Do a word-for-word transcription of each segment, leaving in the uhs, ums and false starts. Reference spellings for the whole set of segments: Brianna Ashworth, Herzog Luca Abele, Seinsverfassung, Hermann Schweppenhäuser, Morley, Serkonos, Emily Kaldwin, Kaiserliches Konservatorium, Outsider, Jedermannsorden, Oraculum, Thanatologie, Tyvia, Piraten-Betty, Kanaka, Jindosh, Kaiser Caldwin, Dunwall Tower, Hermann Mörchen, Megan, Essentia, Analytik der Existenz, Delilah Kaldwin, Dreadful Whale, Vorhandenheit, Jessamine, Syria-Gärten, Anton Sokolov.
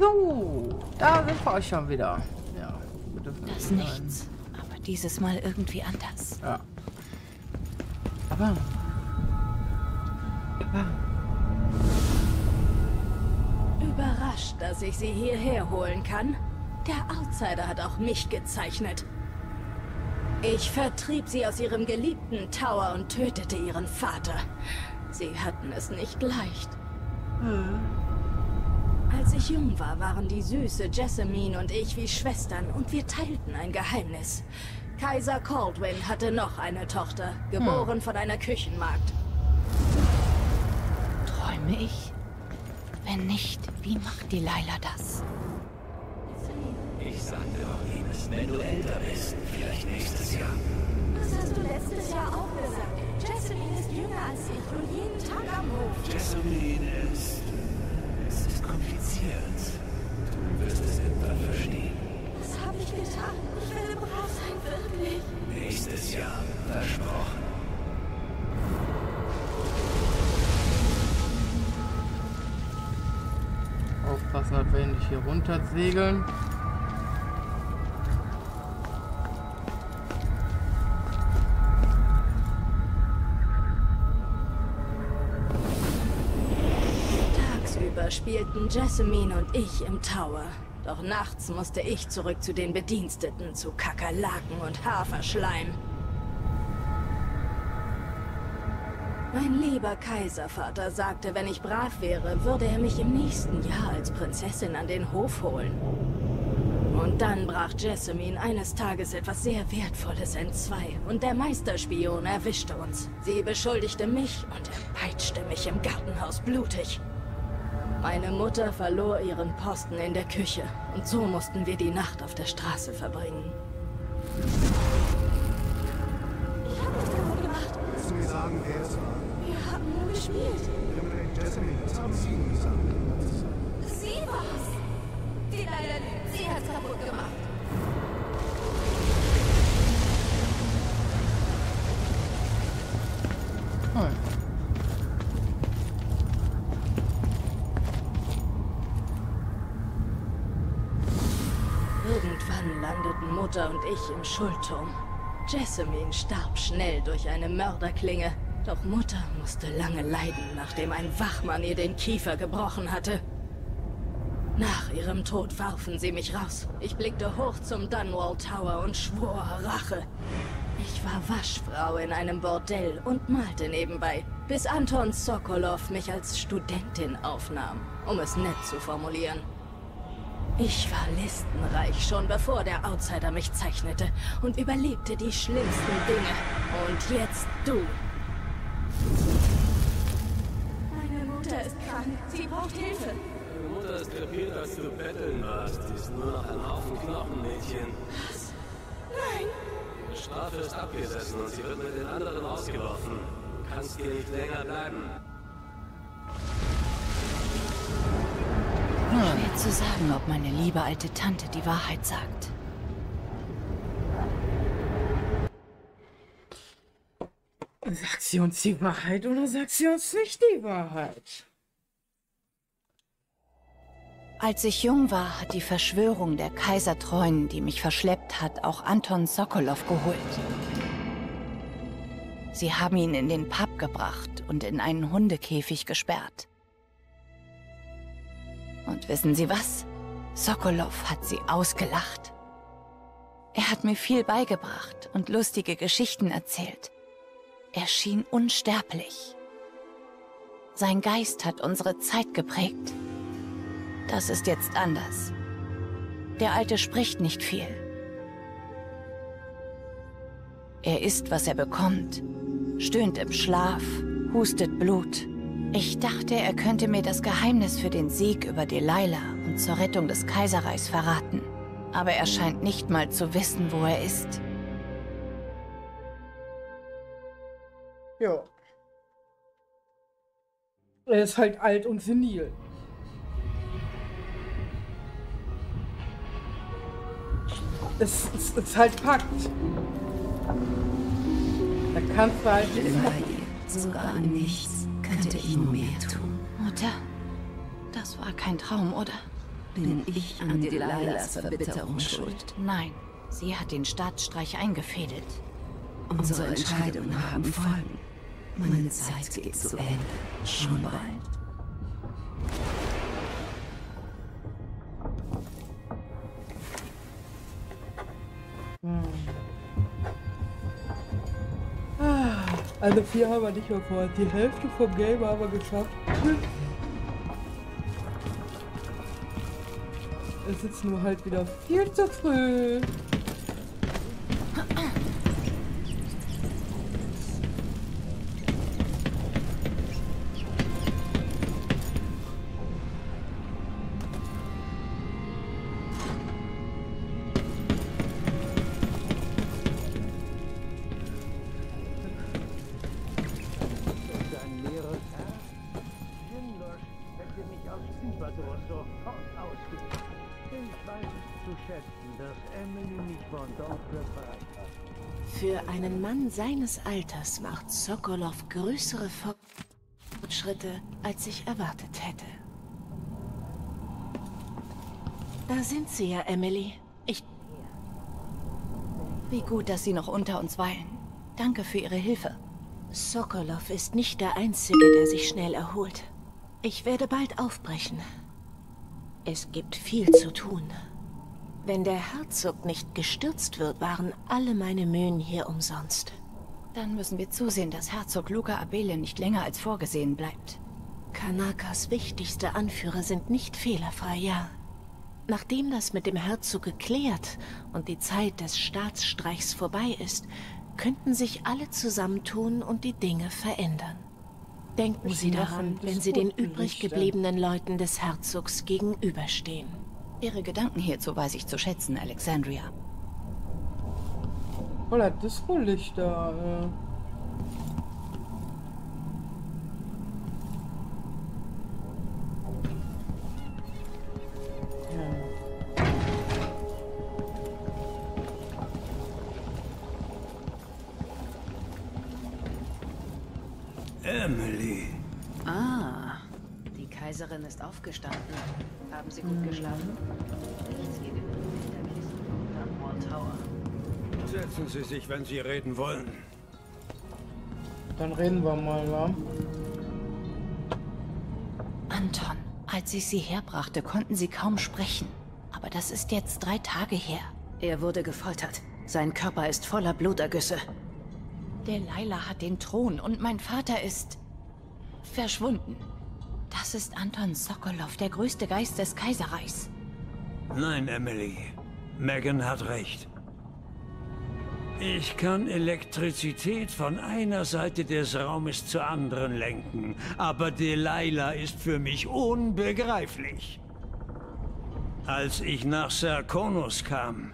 So, da sind wir euch schon wieder. Ja, wir dürfen das ist nichts, aber dieses Mal irgendwie anders. Ja. Aber... aber... Überrascht, dass ich sie hierher holen kann. Der Outsider hat auch mich gezeichnet. Ich vertrieb sie aus ihrem geliebten Tower und tötete ihren Vater. Sie hatten es nicht leicht. Hm. Als ich jung war, waren die süße Jessamine und ich wie Schwestern und wir teilten ein Geheimnis. Kaiser Caldwin hatte noch eine Tochter, geboren hm. von einer Küchenmagd. Träume ich? Wenn nicht, wie macht Delilah das? Ich sagte doch eben, wenn du älter bist, vielleicht nächstes Jahr. Das hast du letztes Jahr auch gesagt. Jessamine ist jünger als ich und jeden Tag am Hof. Jessamine ist... es ist kompliziert. Du wirst es irgendwann verstehen. Was habe ich getan? Ich werde brav sein, wirklich. Nächstes Jahr, versprochen. Aufpassen, dass wir nicht hier runter segeln. Spielten Jessamine und ich im Tower. Doch nachts musste ich zurück zu den Bediensteten, zu Kakerlaken und Haferschleim. Mein lieber Kaiservater sagte, wenn ich brav wäre, würde er mich im nächsten Jahr als Prinzessin an den Hof holen. Und dann brach Jessamine eines Tages etwas sehr Wertvolles entzwei und der Meisterspion erwischte uns. Sie beschuldigte mich und er peitschte mich im Gartenhaus blutig. Meine Mutter verlor ihren Posten in der Küche und so mussten wir die Nacht auf der Straße verbringen. Ich hab nichts kaputt gemacht. Willst du mir sagen, wer es war? Wir haben nur gespielt. Wir haben den Jessamine, das haben Sie gesagt. Sie war's. Die leider, sie hat's kaputt gemacht. Hm. Landeten Mutter und ich im Schuldturm. Jessamine starb schnell durch eine Mörderklinge, doch Mutter musste lange leiden, nachdem ein Wachmann ihr den Kiefer gebrochen hatte. Nach ihrem Tod warfen sie mich raus. Ich blickte hoch zum Dunwall Tower und schwor Rache. Ich war Waschfrau in einem Bordell und malte nebenbei, bis Anton Sokolov mich als Studentin aufnahm, um es nett zu formulieren. Ich war listenreich, schon bevor der Outsider mich zeichnete und überlebte die schlimmsten Dinge. Und jetzt du. Meine Mutter ist krank. Sie braucht Hilfe. Meine Mutter ist krepiert, als du betteln warst. Sie ist nur noch ein Haufen Knochen, Mädchen. Was? Nein. Die Strafe ist abgesessen und sie wird mit den anderen rausgeworfen. Du kannst hier nicht länger bleiben. Schwer zu sagen, ob meine liebe alte Tante die Wahrheit sagt. Sagt sie uns die Wahrheit oder sagt sie uns nicht die Wahrheit? Als ich jung war, hat die Verschwörung der Kaisertreuen, die mich verschleppt hat, auch Anton Sokolov geholt. Sie haben ihn in den Pub gebracht und in einen Hundekäfig gesperrt. Und wissen Sie was? Sokolov hat sie ausgelacht. Er hat mir viel beigebracht und lustige Geschichten erzählt. Er schien unsterblich. Sein Geist hat unsere Zeit geprägt. Das ist jetzt anders. Der Alte spricht nicht viel. Er isst, was er bekommt, stöhnt im Schlaf, hustet Blut. Ich dachte, er könnte mir das Geheimnis für den Sieg über Delilah und zur Rettung des Kaiserreichs verraten. Aber er scheint nicht mal zu wissen, wo er ist. Ja. Er ist halt alt und senil. Es ist halt Pakt. Da kannst du halt nicht. Sogar nichts. Könnte ich nur mehr tun. Mutter, das war kein Traum, oder? Bin ich an Delilahs Verbitterung schuld? Nein, sie hat den Staatsstreich eingefädelt. Unsere Entscheidungen haben Folgen. Meine Zeit geht zu Ende. Schon bald. Hm. Ah, also vier haben wir nicht mehr vor. Die Hälfte vom Game haben wir geschafft. Es ist nur halt wieder viel zu früh. Ein Mann seines Alters macht Sokolov größere Fortschritte, als ich erwartet hätte. Da sind Sie ja, Emily. Ich... Wie gut, dass Sie noch unter uns weilen. Danke für Ihre Hilfe. Sokolov ist nicht der Einzige, der sich schnell erholt. Ich werde bald aufbrechen. Es gibt viel zu tun. Wenn der Herzog nicht gestürzt wird, waren alle meine Mühen hier umsonst. Dann müssen wir zusehen, dass Herzog Luca Abele nicht länger als vorgesehen bleibt. Kanakas wichtigste Anführer sind nicht fehlerfrei, ja. Nachdem das mit dem Herzog geklärt und die Zeit des Staatsstreichs vorbei ist, könnten sich alle zusammentun und die Dinge verändern. Denken Sie daran, wenn Sie den übrig gebliebenen Leuten des Herzogs gegenüberstehen. Ihre Gedanken hierzu weiß ich zu schätzen, Alexandria. Oh, das ist wohl nicht da. Äh. Ja. Emily. Ah, die Kaiserin ist aufgestanden. Haben Sie gut geschlafen? Nichts geht über die Hinterkiste von Dunwall Tower. Setzen Sie sich, wenn Sie reden wollen. Dann reden wir mal, ja? Anton, als ich Sie herbrachte, konnten Sie kaum sprechen. Aber das ist jetzt drei Tage her. Er wurde gefoltert. Sein Körper ist voller Blutergüsse. Delilah hat den Thron und mein Vater ist... verschwunden. Das ist Anton Sokolov, der größte Geist des Kaiserreichs. Nein, Emily. Megan hat recht. Ich kann Elektrizität von einer Seite des Raumes zur anderen lenken, aber Delilah ist für mich unbegreiflich. Als ich nach Serkonos kam,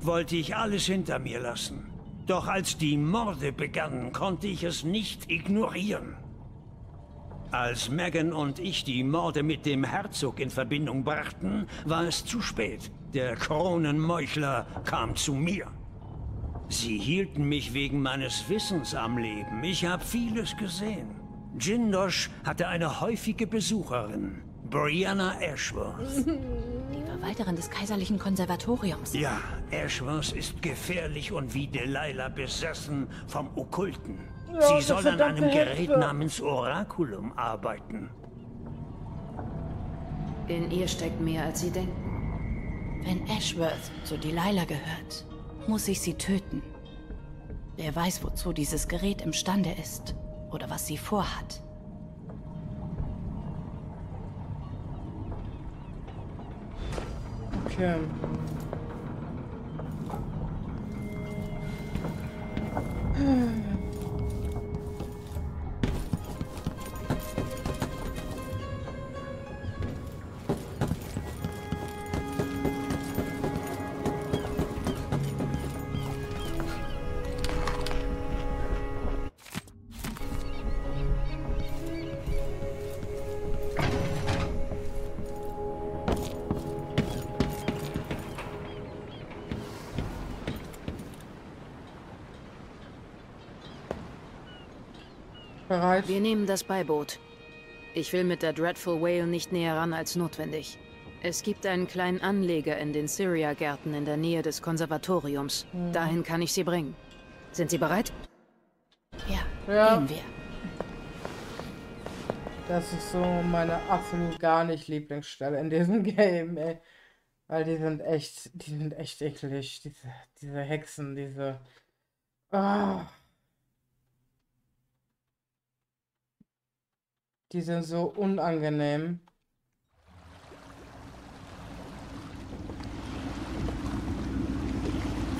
wollte ich alles hinter mir lassen. Doch als die Morde begannen, konnte ich es nicht ignorieren. Als Megan und ich die Morde mit dem Herzog in Verbindung brachten, war es zu spät. Der Kronenmeuchler kam zu mir. Sie hielten mich wegen meines Wissens am Leben. Ich habe vieles gesehen. Jindosh hatte eine häufige Besucherin, Brianna Ashworth. Die Verwalterin des Kaiserlichen Konservatoriums. Ja, Ashworth ist gefährlich und wie Delilah besessen vom Okkulten. Sie soll an einem Gerät namens Oraculum arbeiten. In ihr steckt mehr, als Sie denken. Wenn Ashworth zu Delilah gehört, muss ich sie töten. Wer weiß, wozu dieses Gerät imstande ist oder was sie vorhat. Okay. Hm. Wir nehmen das Beiboot. Ich will mit der Dreadful Whale nicht näher ran als notwendig. Es gibt einen kleinen Anleger in den Syria-Gärten in der Nähe des Konservatoriums. Mhm. Dahin kann ich Sie bringen. Sind Sie bereit? Ja, ja. Gehen wir. Das ist so meine absolut gar nicht Lieblingsstelle in diesem Game, ey. Weil die sind echt, die sind echt eklig. Diese, diese Hexen, diese... Oh. Die sind so unangenehm.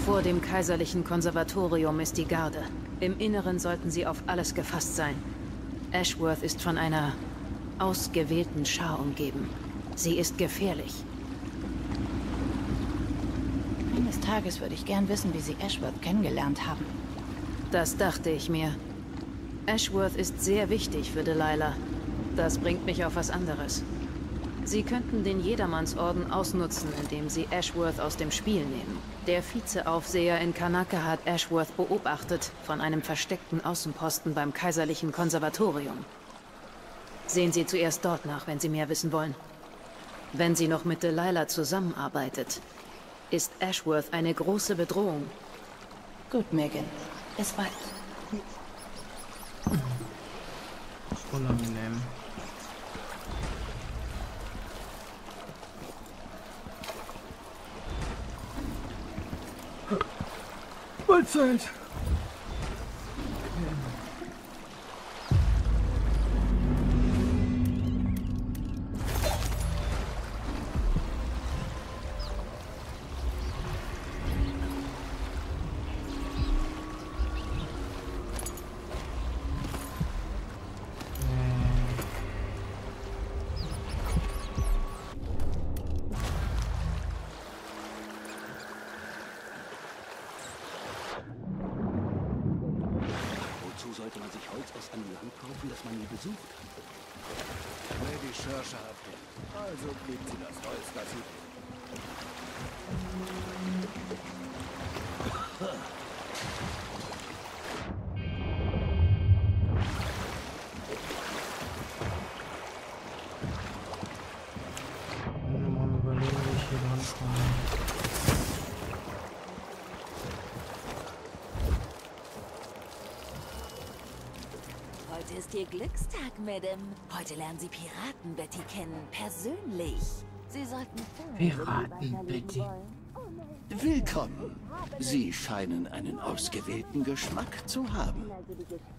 Vor dem Kaiserlichen Konservatorium ist die Garde. Im Inneren sollten sie auf alles gefasst sein. Ashworth ist von einer ausgewählten Schar umgeben. Sie ist gefährlich. Eines Tages würde ich gern wissen, wie Sie Ashworth kennengelernt haben. Das dachte ich mir. Ashworth ist sehr wichtig für Delilah. Das bringt mich auf was anderes. Sie könnten den Jedermannsorden ausnutzen, indem Sie Ashworth aus dem Spiel nehmen. Der Vizeaufseher in Kanaka hat Ashworth beobachtet von einem versteckten Außenposten beim Kaiserlichen Konservatorium. Sehen Sie zuerst dort nach, wenn Sie mehr wissen wollen. Wenn sie noch mit Delilah zusammenarbeitet, ist Ashworth eine große Bedrohung. Gut, Megan. Bis bald. Unangenehm. Mahlzeit. Heute ist Ihr Glückstag, Madame. Heute lernen Sie Piraten-Betty kennen, persönlich. Sie sollten... Piraten-Betty. Willkommen. Sie scheinen einen ausgewählten Geschmack zu haben.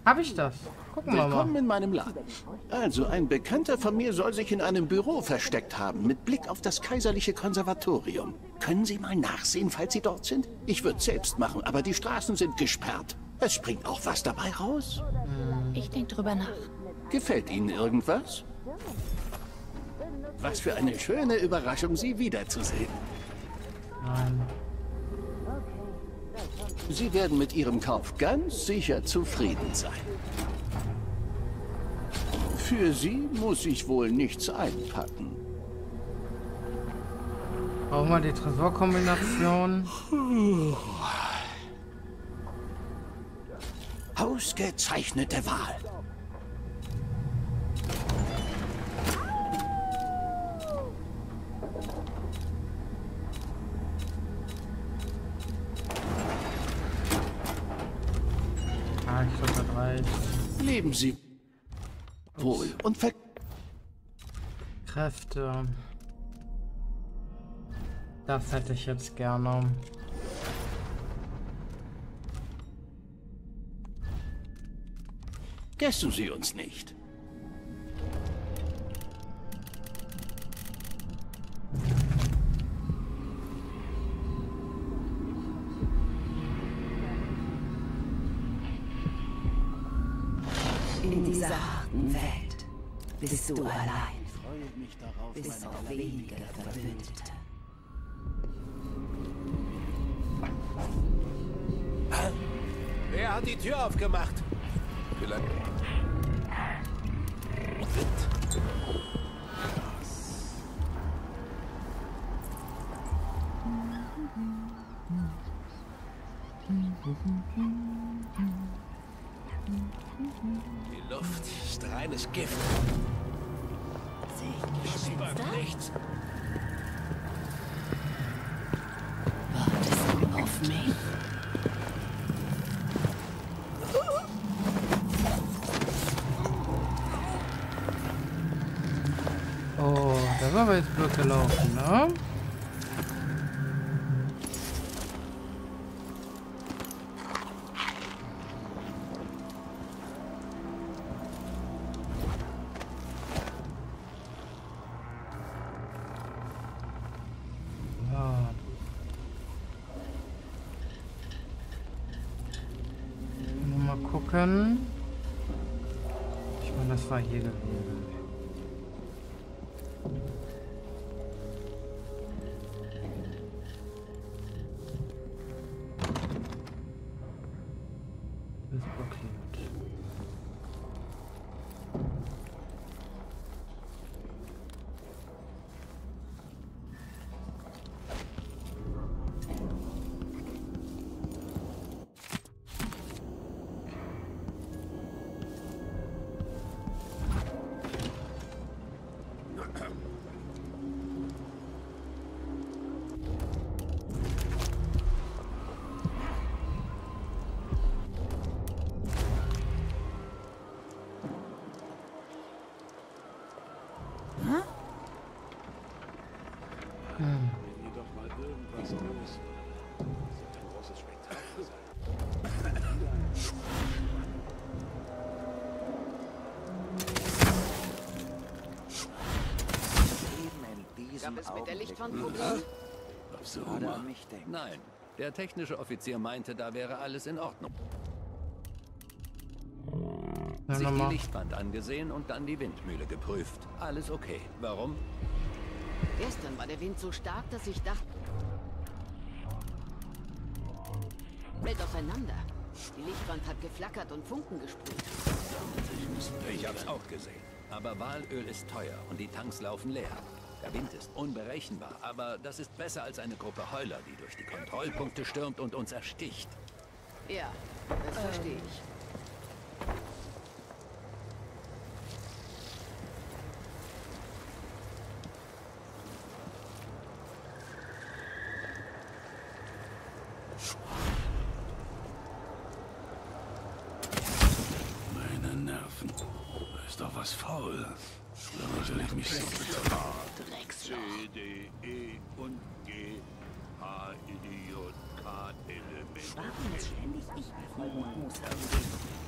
Habe ich das? Gucken wir mal. Willkommen in meinem Laden. Also, ein Bekannter von mir soll sich in einem Büro versteckt haben, mit Blick auf das Kaiserliche Konservatorium. Können Sie mal nachsehen, falls Sie dort sind? Ich würde es selbst machen, aber die Straßen sind gesperrt. Es springt auch was dabei raus. Ich denke drüber nach. Gefällt Ihnen irgendwas? Was für eine schöne Überraschung, Sie wiederzusehen. Nein. Sie werden mit Ihrem Kauf ganz sicher zufrieden sein. Für Sie muss ich wohl nichts einpacken. Brauchen wir die Tresorkombination? Ausgezeichnete Wahl. Ah, ich glaube, das reicht. Leben Sie wohl und ver... Kräfte. Das hätte ich jetzt gerne. Vergessen Sie uns nicht. In dieser harten Welt bist du allein. Ich freue mich darauf, bis auf wenige Verbündete. Wer hat die Tür aufgemacht? Vielleicht. Die Luft ist reines Gift. Sie spürt nichts. auf mich? Oh, da war aber jetzt blöd gelaufen, ne? Ich meine, das war hier gewesen. Das ist blockiert. Ist mit der Lichtwandproblem? Nein, der technische Offizier meinte, da wäre alles in Ordnung. Ja, sich die Lichtwand angesehen und dann die Windmühle geprüft. Alles okay. Warum? Gestern war der Wind so stark, dass ich dachte, fällt auseinander. Die Lichtwand hat geflackert und Funken gesprüht. Ich hab's auch gesehen. Aber Walöl ist teuer und die Tanks laufen leer. Der Wind ist unberechenbar, aber das ist besser als eine Gruppe Heuler, die durch die Kontrollpunkte stürmt und uns ersticht. Ja, das ähm. verstehe ich. Meine Nerven. Da ist doch was faul. Da will ich mich so betragen. C, D, E und G, H, I, D, J, K, Element. Warum ständig ich erfolgen muss?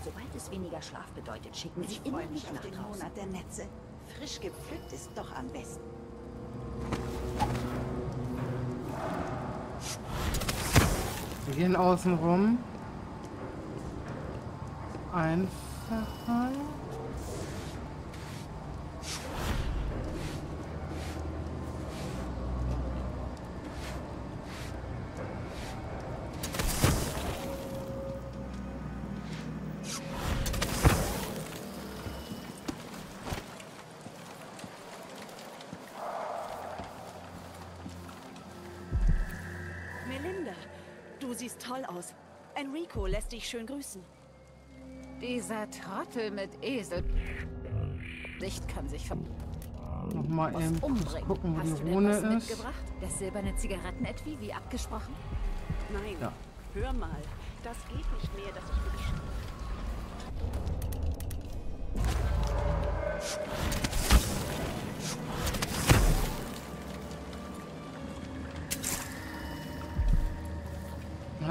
Sobald es weniger Schlaf bedeutet, schicken sie immer mich nach draußen. Monat der Netze. Frisch gepflückt ist doch am besten. Wir gehen außen rum. Einfacher. Aus. Enrico lässt dich schön grüßen. Dieser Trottel mit Esel. Licht kann sich ver... Nochmal eben gucken, wo Hast die Rune ist. Mitgebracht? Das silberne Zigarettenetui, wie abgesprochen? Nein. Ja. Hör mal. Das geht nicht mehr, dass ich mich...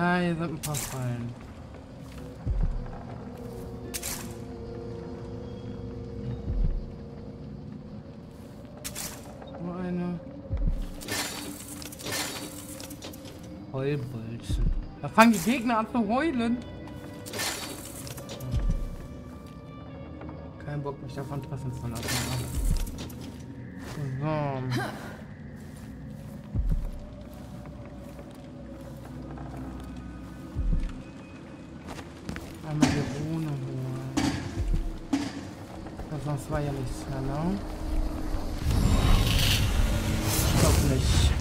Ah, hier sind ein paar Fallen. Nur eine. Heulbolzen. Da fangen die Gegner an zu heulen. Kein Bock, mich davon treffen zu lassen. So. Das war ja nichts, genau. Ich glaube nicht.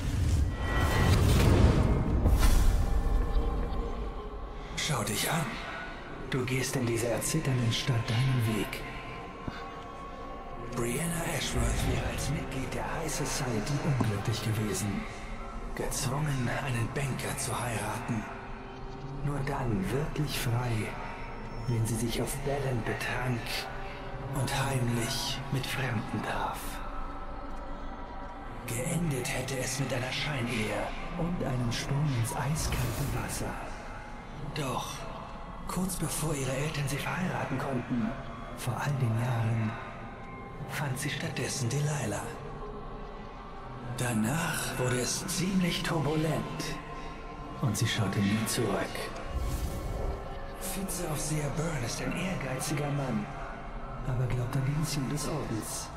Schau dich an. Du gehst in dieser erzitternden Stadt deinen Weg. Brianna Ashworth wäre als Mitglied der High Society unglücklich gewesen. gezwungen, einen Banker zu heiraten. Nur dann wirklich frei, wenn sie sich auf Bällen betrank und heimlich mit Fremden traf. Geendet hätte es mit einer Scheinehe und einem Sturm ins eiskalte Wasser. Doch kurz bevor ihre Eltern sie verheiraten konnten, vor all den Jahren, fand sie stattdessen Delilah. Danach wurde es ziemlich turbulent und sie schaute nie zurück. Vizeaufseher Byrne ist ein ehrgeiziger Mann, aber glaubt an die Mission des Ordens.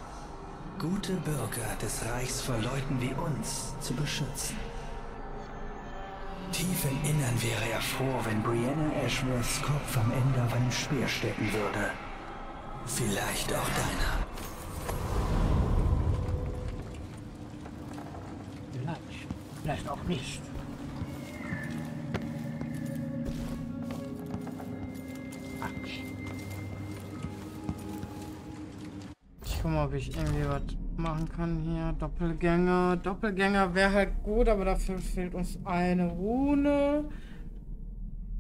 Gute Bürger des Reichs vor Leuten wie uns zu beschützen. Tief im Innern wäre er froh, wenn Brianna Ashworths Kopf am Ende auf einem Speer stecken würde. Vielleicht auch deiner. Vielleicht, vielleicht auch nicht. Ich guck mal, ob ich irgendwie was machen kann hier. Doppelgänger. Doppelgänger wäre halt gut, aber dafür fehlt uns eine Rune.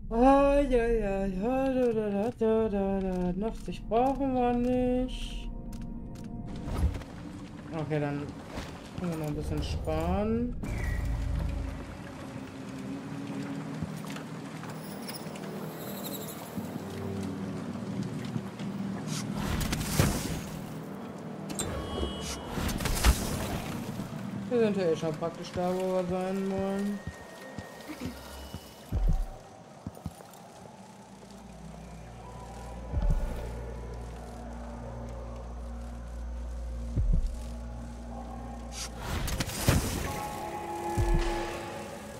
Oh, ja, ja, ja, da, da, da, da, da. neunzig brauchen wir nicht. Okay, dann können wir noch ein bisschen sparen. Wir sind ja eh schon praktisch da, wo wir sein wollen.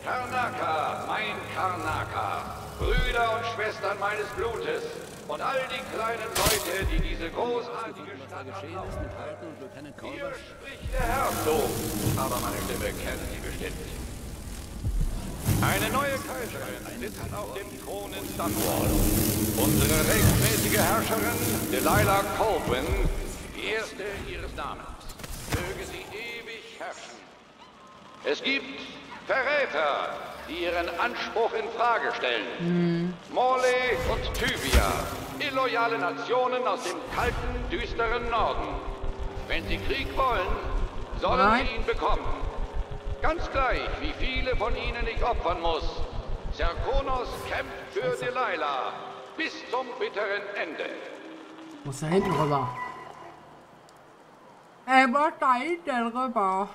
Kanaka, mein Kanaka, Brüder und Schwestern meines Blutes und all die kleinen Leute, die diese großartige Stadt anhalten. Hier spricht der Herzog, aber meine Stimme kennen Sie bestimmt. Eine neue Kaiserin sitzt auf dem Thron in Dunwall. Unsere rechtmäßige Herrscherin, Delilah Kaldwin, die erste ihres Namens. Möge sie ewig herrschen. Es gibt Verräter, die ihren Anspruch in Frage stellen. Mm. Morley und Tyvia, illoyale Nationen aus dem kalten, düsteren Norden. Wenn sie Krieg wollen, sollen Nein. sie ihn bekommen. Ganz gleich, wie viele von ihnen ich opfern muss. Serkonos kämpft für Delilah bis zum bitteren Ende. Muss da hinten rüber. Er muss da hinten rüber.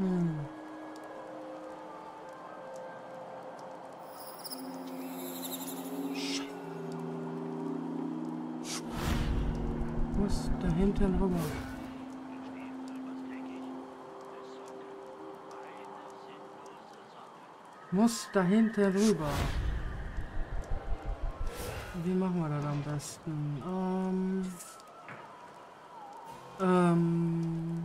Hm. Muss da hinten rüber. Muss da hinten rüber. Wie machen wir das am besten? Ähm. Ähm.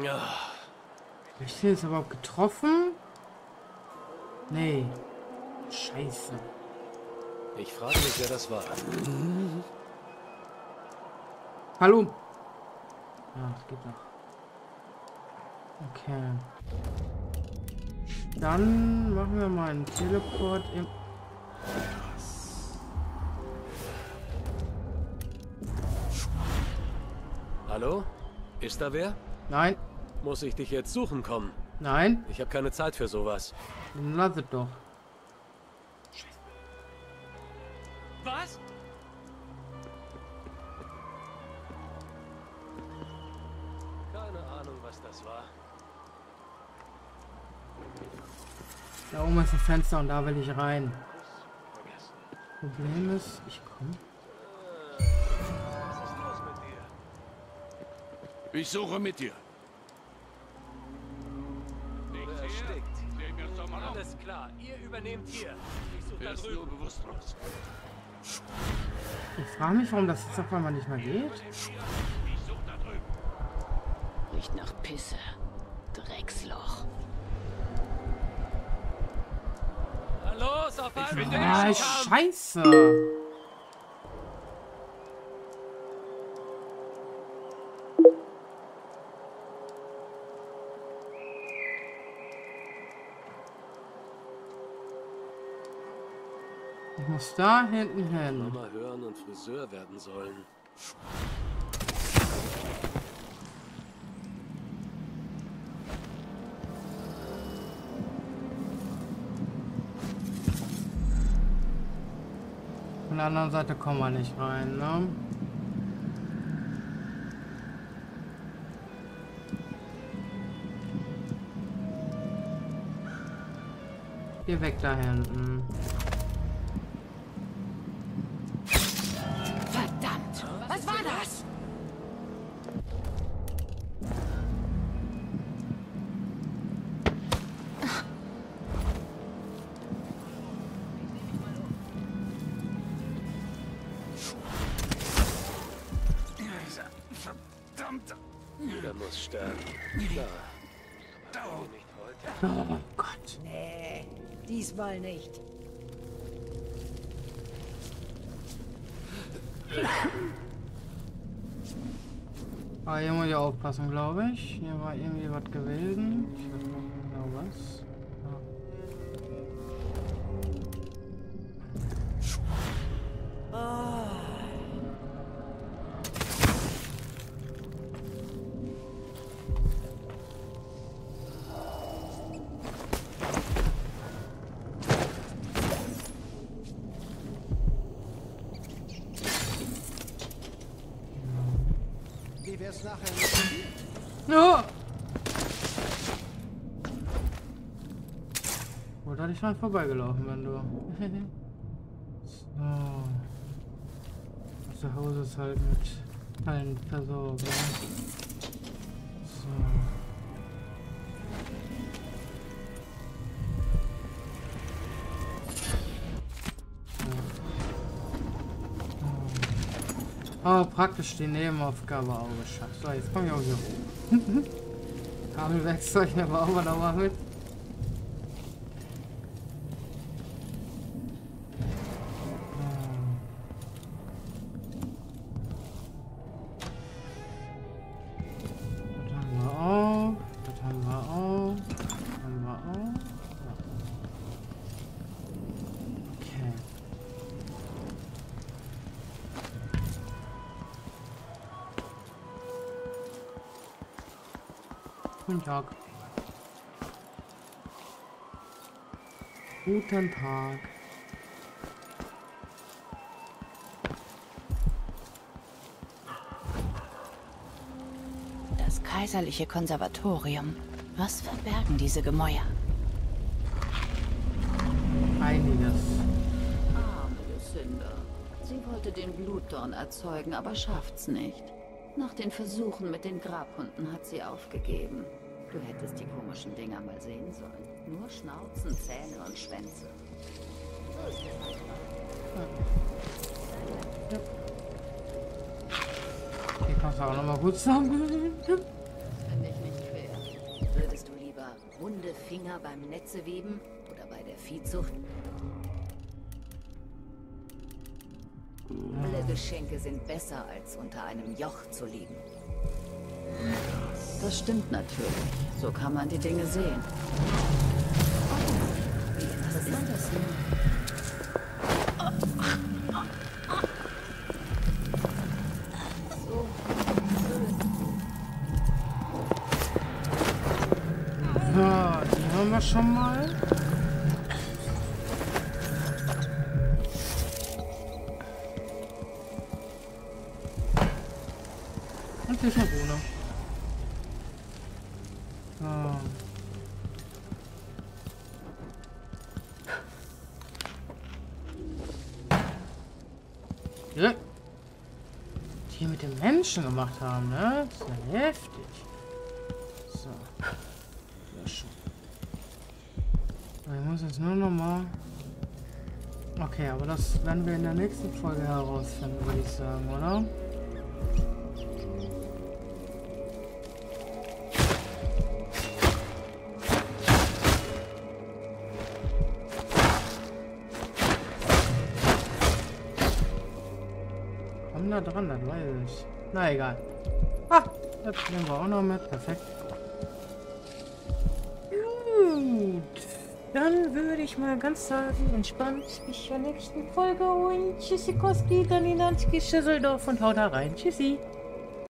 Ja. Ich sehe es überhaupt getroffen? Nee. Scheiße. Ich frage mich, wer das war. Mhm. Hallo. Ja, das geht noch. Okay. Dann machen wir mal einen Teleport im... Hallo? Ist da wer? Nein. Muss ich dich jetzt suchen kommen? Nein. Ich habe keine Zeit für sowas. Dann lass es doch. Scheiße. Was? was das war? Da oben ist ein Fenster und da will ich rein. Problem ist, ich komme. Was ist los mit dir? Ich suche mit dir. Alles klar, ihr übernehmt hier. Ich suche da drüben. Ich frage mich, warum das jetzt auf einmal nicht mehr geht. Riecht nach Pisse. Drecksloch. Los, auf einmal. Ah, Scheiße. Ich muss da hinten hin. Ich mal hören und Friseur werden sollen. Von der anderen Seite kommen wir nicht rein, ne? Geh weg da hinten. Verdammt! Was war das? Diesmal nicht. Ah, hier muss ich aufpassen, glaube ich. Hier war irgendwie was gewesen. Ich weiß noch genau was. Ich bin schon vorbeigelaufen, wenn du. So. Zu Hause ist halt mit allen Personen. So. So. Oh, praktisch die Nebenaufgabe auch geschafft. So, jetzt komme ich auch hier hoch. Kabelwerkzeug, da brauchen wir nochmal mit. Guten Tag. Guten Tag. Das Kaiserliche Konservatorium. Was verbergen diese Gemäuer? Einiges. Arme Lucinda. Sie wollte den Blutdorn erzeugen, aber schafft's nicht. Nach den Versuchen mit den Grabhunden hat sie aufgegeben. Du hättest die komischen Dinger mal sehen sollen. Nur Schnauzen, Zähne und Schwänze. Hier kannst du auch nochmal gut zusammen. Das finde ich nicht fair. Würdest du lieber wunde Finger beim Netze weben oder bei der Viehzucht? Alle Geschenke sind besser, als unter einem Joch zu liegen. Das stimmt natürlich. So kann man die Dinge sehen. Oh, was ist das denn? So, die haben wir schon mal. ne? Die mit den Menschen gemacht haben, ne? Das ist ja heftig. So. Ja, schon. Ich muss jetzt nur nochmal... Okay, aber das werden wir in der nächsten Folge herausfinden, würde ich sagen, oder? Komm da dran, das weiß ich. Na egal. Ah, das nehmen wir auch noch mit. Perfekt. Gut. Dann würde ich mal ganz sagen, entspannt bis zur nächsten Folge und tschüssikowski, dann in Schüsseldorf und haut da rein. Tschüssi.